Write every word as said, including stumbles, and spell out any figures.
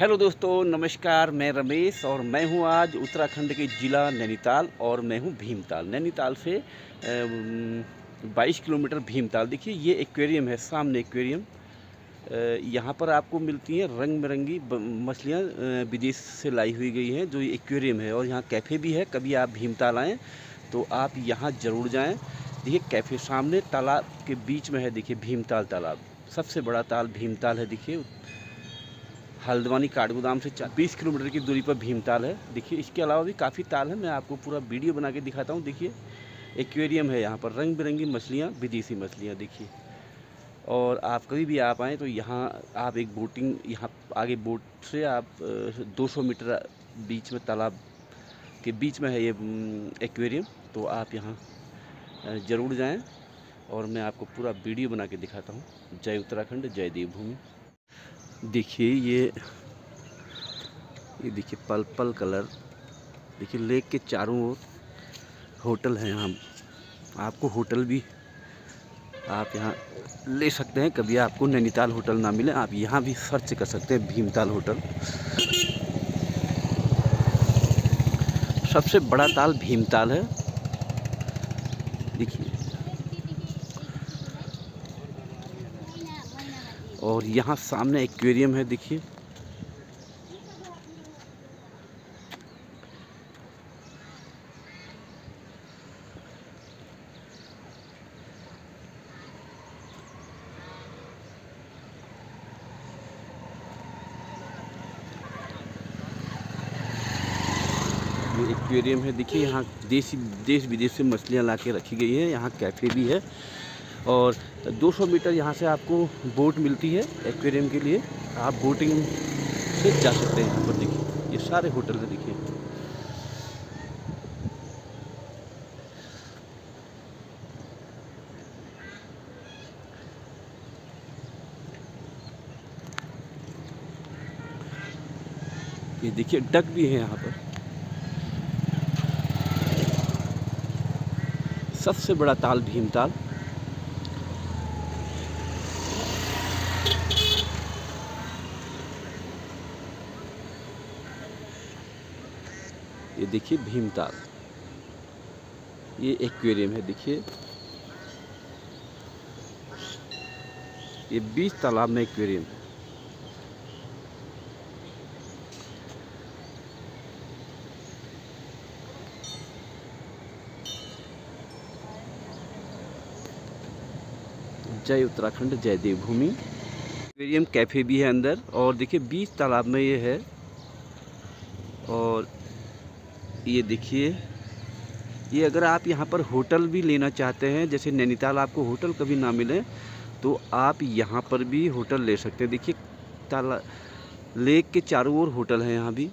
Hello दोस्तों, नमस्कार। मैं रमेश और मैं हूं आज उत्तराखंड के ज़िला नैनीताल और मैं हूं भीमताल। नैनीताल से बाईस किलोमीटर भीमताल। देखिए ये एक्वेरियम है, सामने एक्वेरियम। यहाँ पर आपको मिलती हैं रंग बिरंगी मछलियाँ विदेश से लाई हुई गई हैं, जो ये एक्वेरियम है। और यहाँ कैफ़े भी है, कभी आप भीमताल आएँ तो आप यहाँ ज़रूर जाएँ। देखिए कैफ़े सामने तालाब के बीच में है। देखिए भीमताल तालाब, सबसे बड़ा ताल भीमताल है। देखिए हल्द्वानी काटगुदाम से बीस किलोमीटर की दूरी पर भीमताल है। देखिए इसके अलावा भी काफ़ी ताल है, मैं आपको पूरा वीडियो बना के दिखाता हूँ। देखिए एक्वेरियम है, यहाँ पर रंग बिरंगी मछलियाँ, विदेशी मछलियाँ। देखिए और आप कभी भी आप आएँ तो यहाँ आप एक बोटिंग, यहाँ आगे बोट से आप दो सौ मीटर बीच में तालाब के बीच में है ये एक्वेरियम, तो आप यहाँ ज़रूर जाएँ। और मैं आपको पूरा वीडियो बना के दिखाता हूँ। जय उत्तराखंड, जय देवभूमि। देखिए ये ये देखिए पर्पल कलर। देखिए लेक के चारों ओर होटल हैं। यहाँ आपको होटल भी आप यहाँ ले सकते हैं। कभी आपको नैनीताल होटल ना मिले, आप यहाँ भी सर्च कर सकते हैं भीमताल होटल। सबसे बड़ा ताल भीमताल है। देखिए और यहाँ सामने एक्वेरियम है। देखिए ये एक्वेरियम है। देखिए यहाँ देशी देश विदेश से मछलियाँ लाके रखी गई है। यहाँ कैफे भी है और दो सौ मीटर यहाँ से आपको बोट मिलती है एक्वेरियम के लिए। आप बोटिंग से जा सकते हैं। यहाँ पर देखिए ये सारे होटल हैं। देखिए ये देखिए डक भी है यहाँ पर। सबसे बड़ा ताल भीमताल। ये देखिए भीमताल, ये एक्वेरियम है। देखिए ये बीच तालाब में एक्वेरियम है। जय उत्तराखंड, जय देवभूमि। एक्वेरियम कैफे भी है अंदर और देखिए बीच तालाब में ये है। और ये देखिए ये अगर आप यहाँ पर होटल भी लेना चाहते हैं, जैसे नैनीताल आपको होटल कभी ना मिले तो आप यहाँ पर भी होटल ले सकते हैं। देखिए ताला लेक के चारों ओर होटल है यहाँ भी।